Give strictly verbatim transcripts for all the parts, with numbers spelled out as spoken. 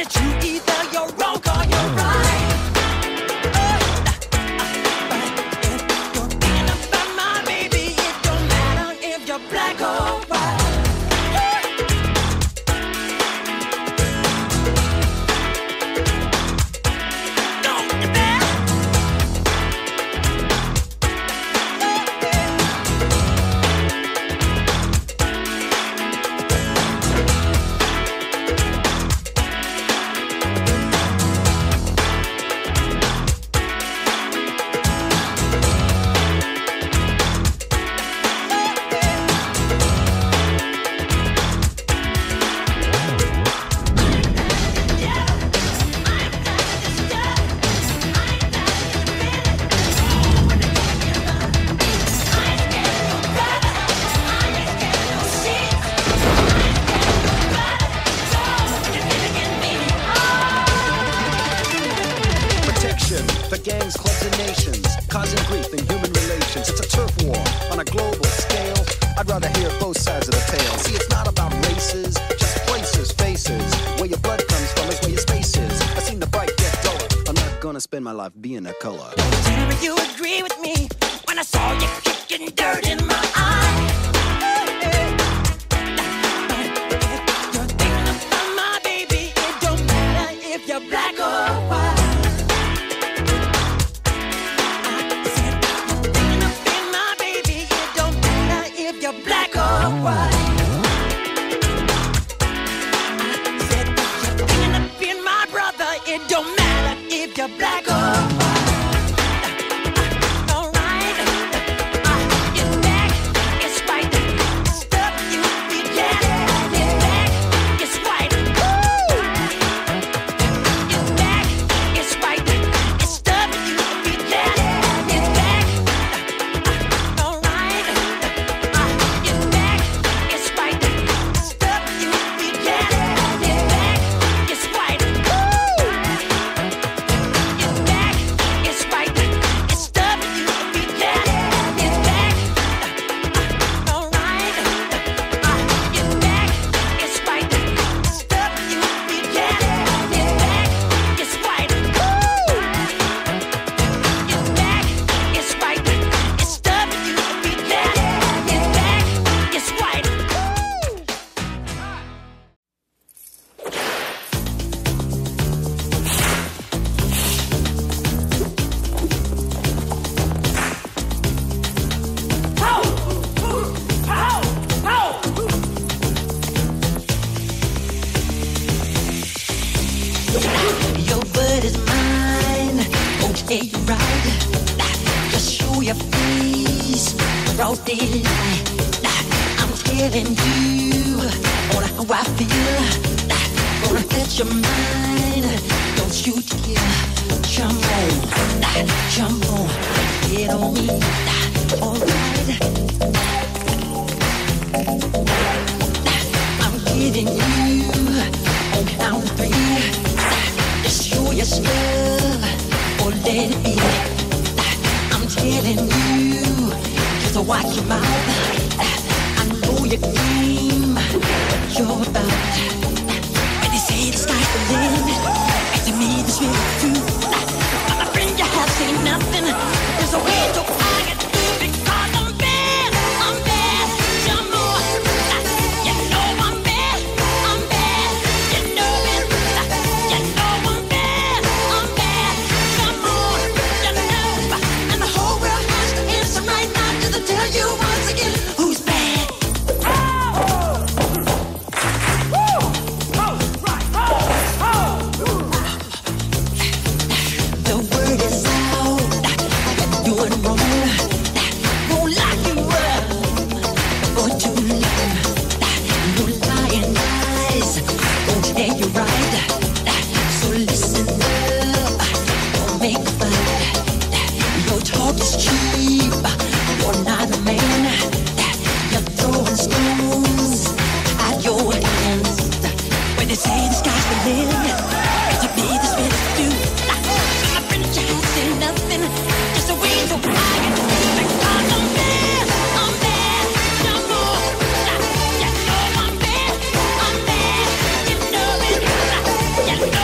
at you, either you're wrong or you're right. But if you're thinking about my baby, it don't matter if you're black or white. For gangs, clubs, and nations, causing grief in human relations. It's a turf war on a global scale. I'd rather hear both sides of the tale. See, it's not about races, just places, faces. Where your blood comes from is where your space is. I've seen the bright get duller. I'm not gonna spend my life being a color. Didn't you agree with me when I saw you kicking dirt in my eye? But if you're thinking about my baby, it don't matter if you're black or white. It don't matter if you're black or white. All right, it's black, it's white. Stuff you be black, it's black, it's white. It's black, it's white. It's stuff you be black, it's black. All right, it's black, it's white. Stuff you be black, it's black, it's white. Your word is mine, won't you take a ride? Just show your face, broad daylight. I'm telling you, on how I feel. Gonna let your mind, don't you dare. Jump on, jump on, get on me, alright. I'm getting you, on count of three. Yes, love, or let it be. I'm telling you, just watch your mouth. I know your game, what you're about. And they say the sky's the limit, and to me this really true. But my friend, you have seen nothing. There's a way to find it. Yeah.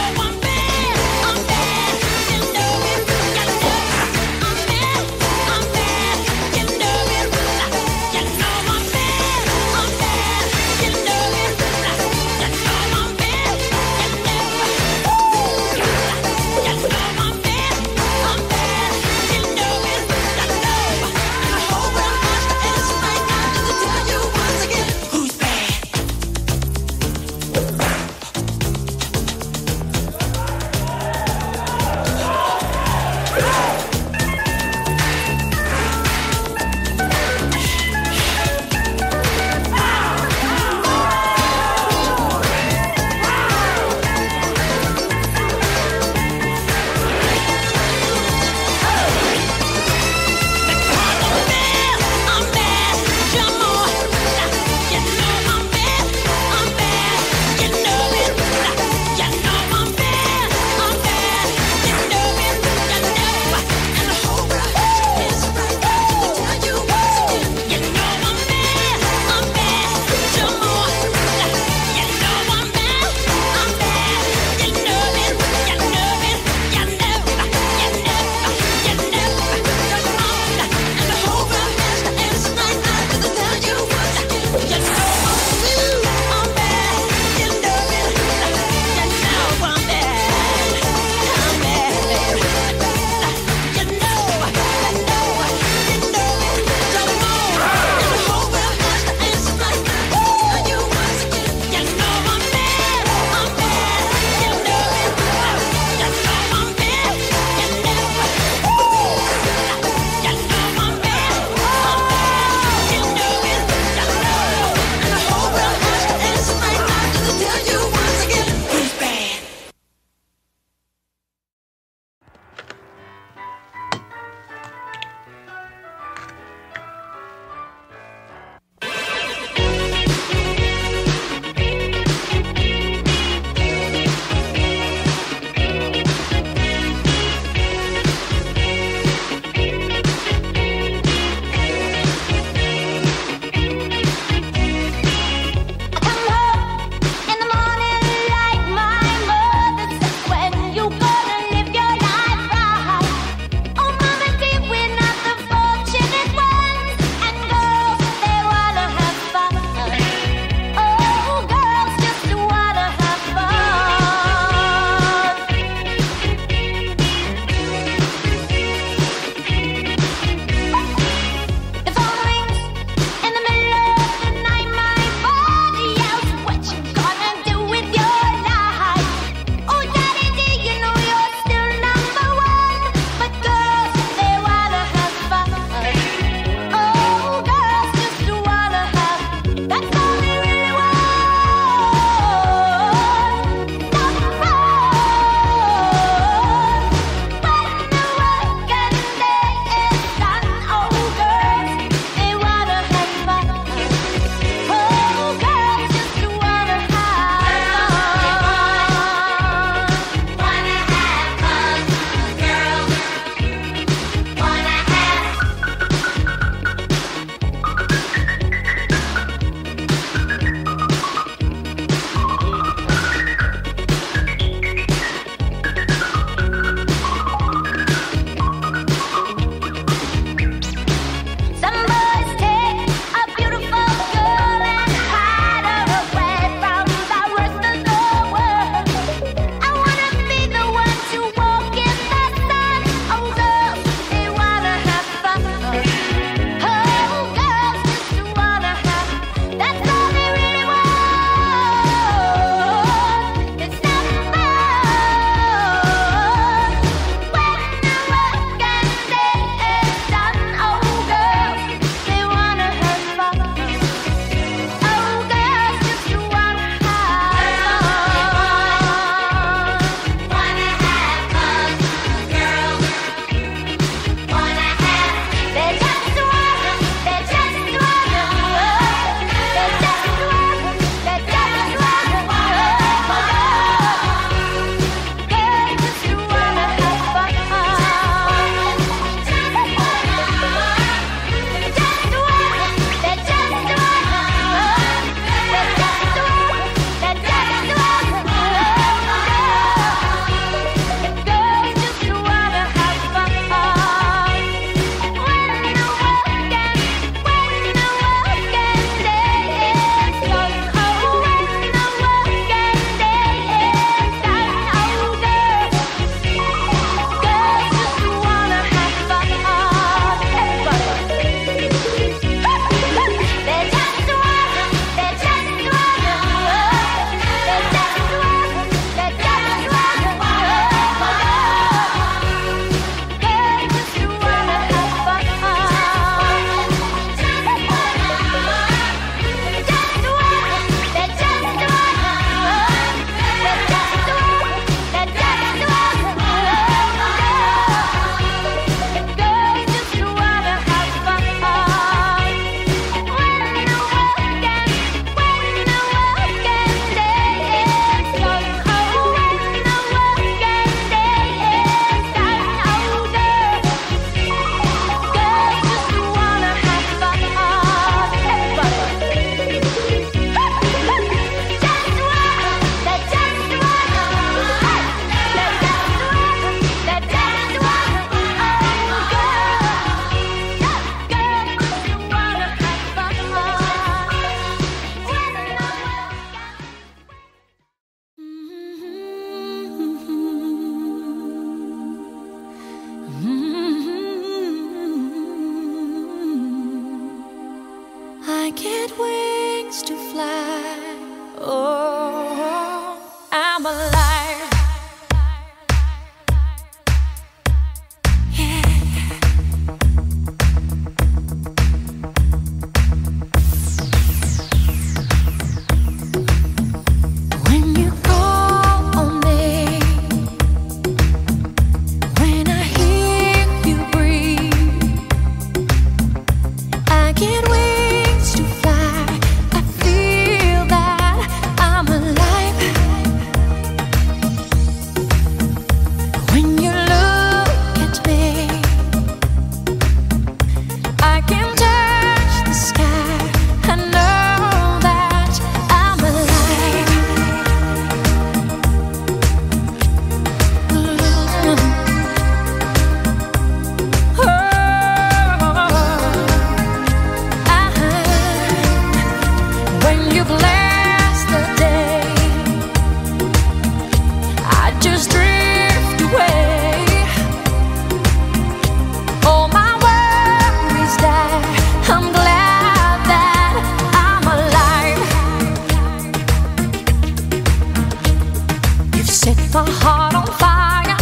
Set my heart on fire,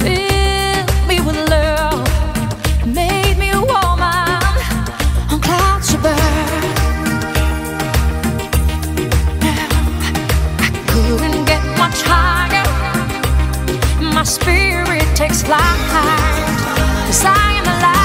fill me with love, made me a woman on clouds to burn. Now, I couldn't get much higher. My spirit takes flight, 'cause I am alive.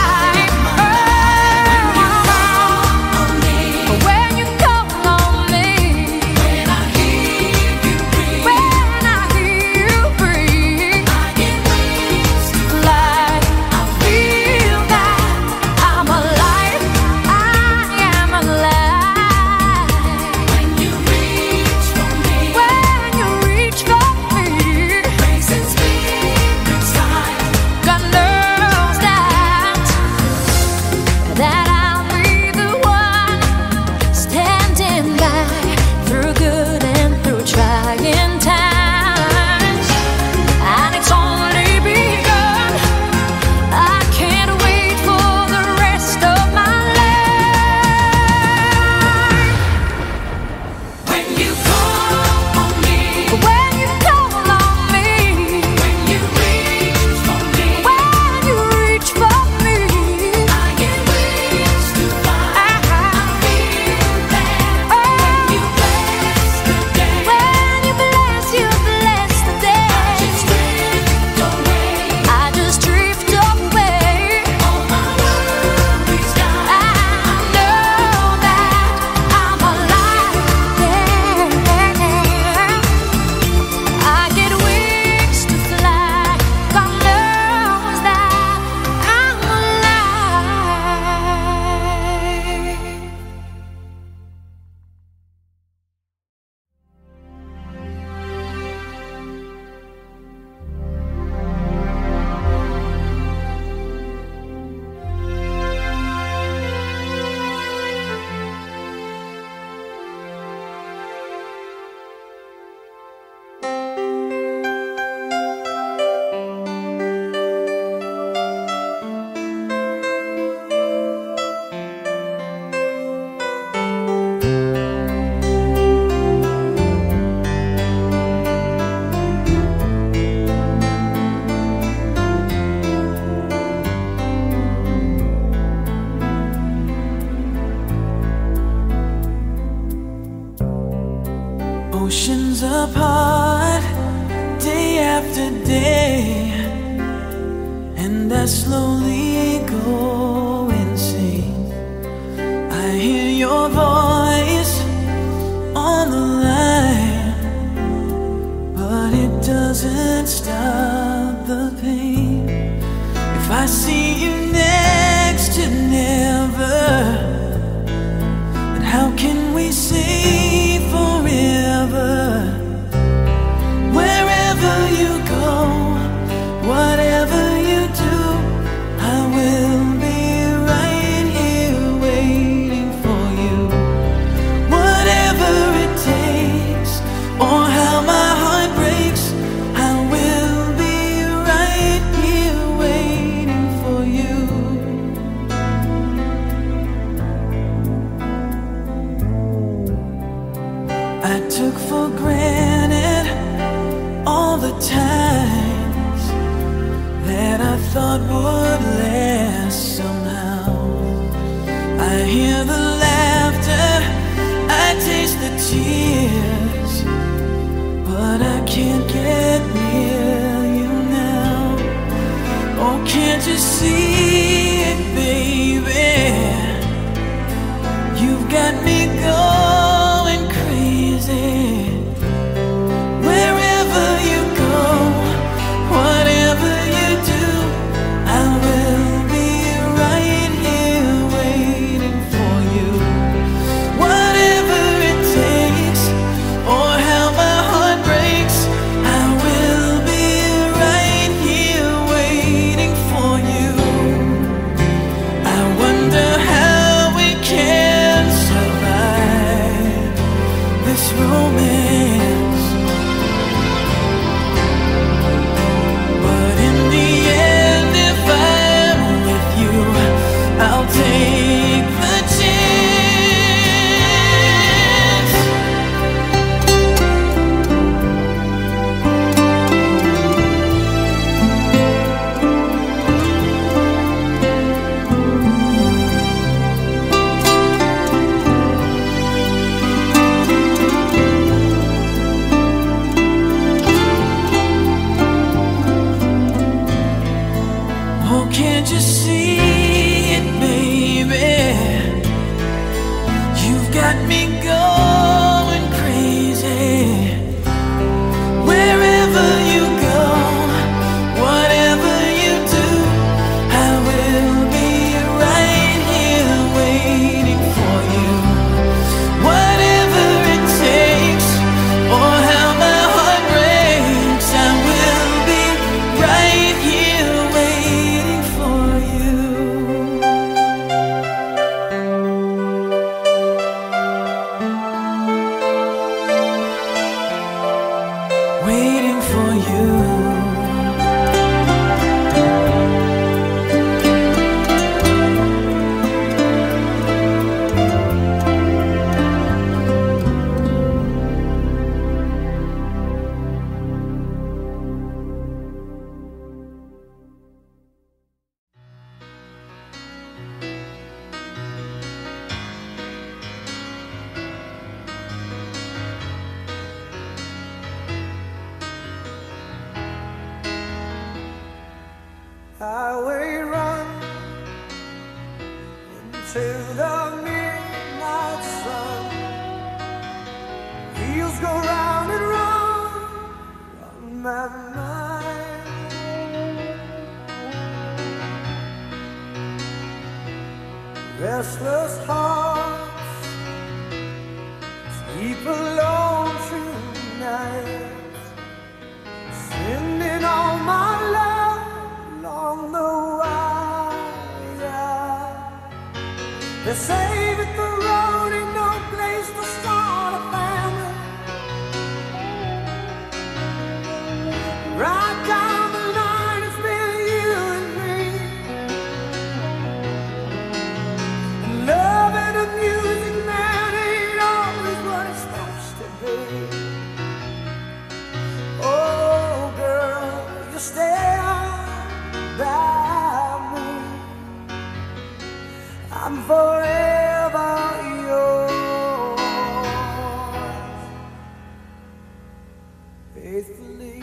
Oceans apart, day after day, and I slowly go insane. I hear your voice on the line, but it doesn't stop the pain. If I see you next to never, then how can we say forever? Wherever you go, whatever you do, I will be right here waiting for you. Whatever it takes, or how my heart breaks, I will be right here waiting for you. I took for granted the times that I thought would last somehow. I hear the laughter, I taste the tears, but I can't get near you now. Oh, can't you see it, baby? You've got me going crazy. Survive. waiting for you. I will run into the midnight sun. Wheels go round and round on my mind. Restless hearts sleep alone tonight, sending all my love on the wire. They say that the road ain't no place to start a family. Right down the line, it's been you and me. And love and the music, man, ain't always what it's supposed to be. Oh, girl, you stay by me, I'm forever yours, faithfully.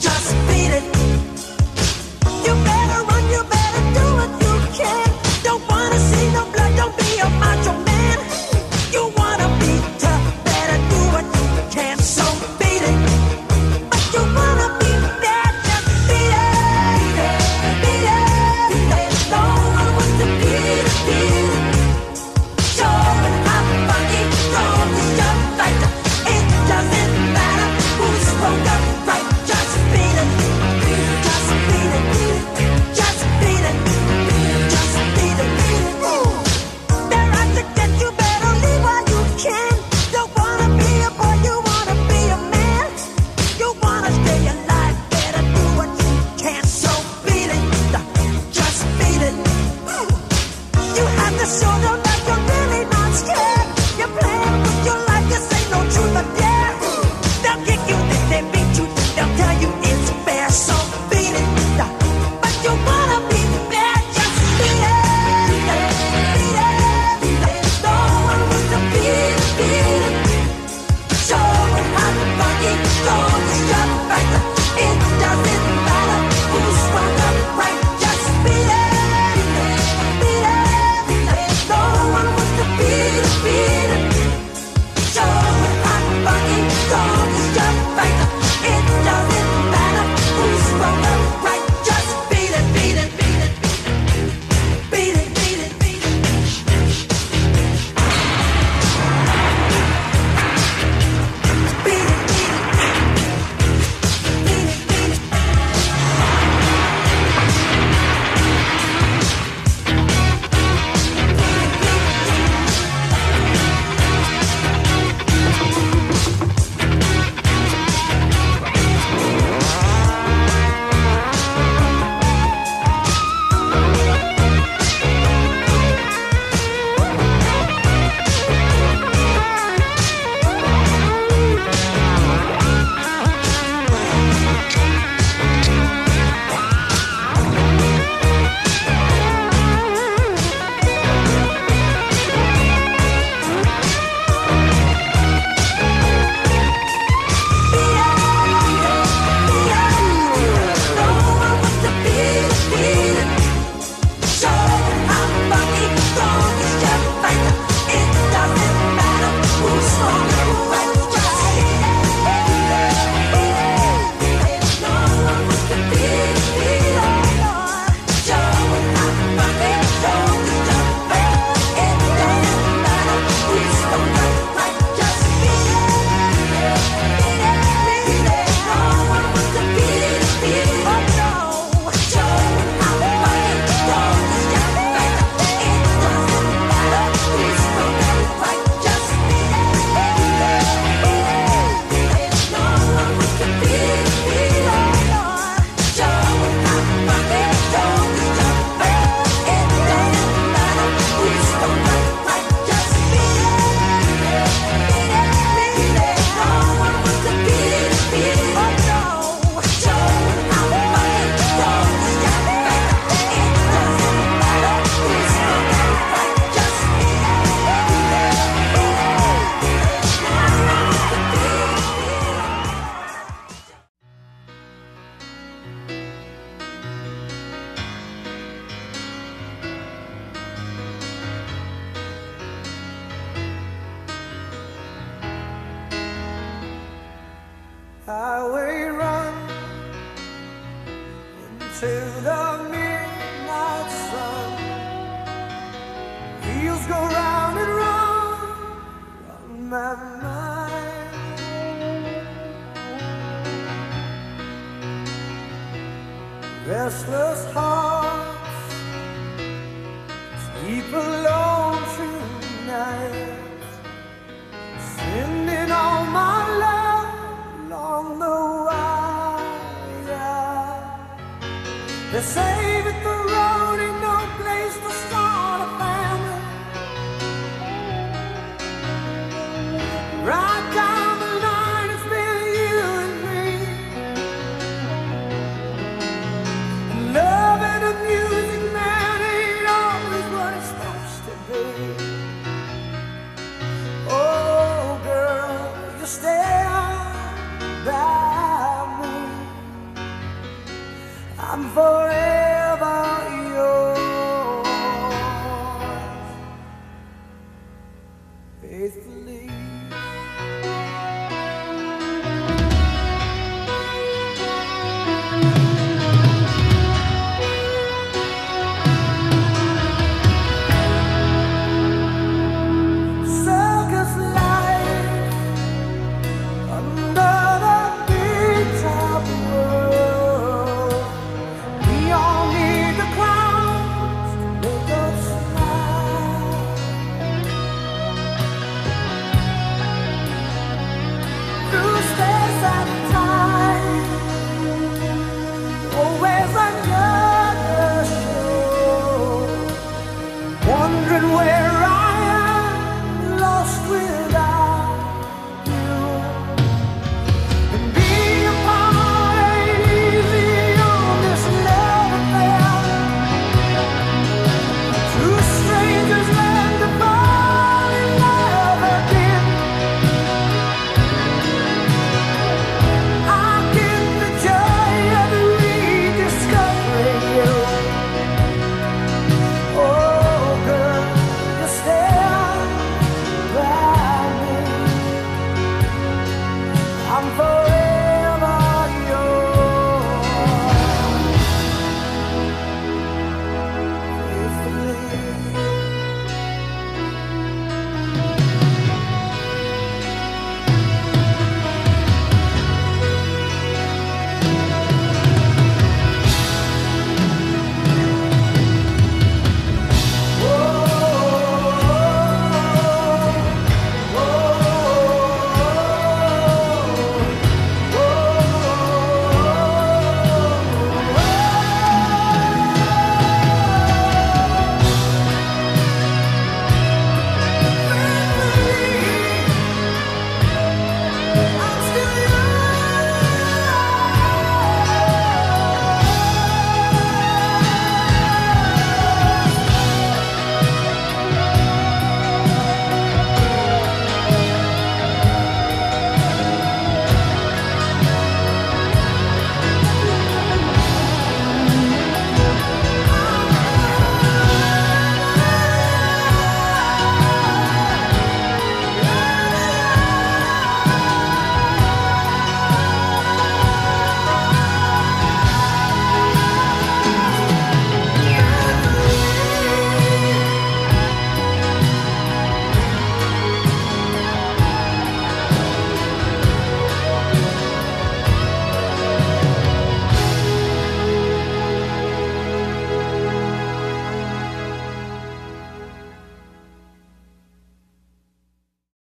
Just beat it. till the midnight sun. Wheels go round and round on my mind. Restless hearts sleep alone tonight, sending all my love along the wire. They say that the road ain't no place to start a family. Right down the line, it's been you and me. And love and the music, man, ain't always what it's supposed to be. Stand by me, I'm forever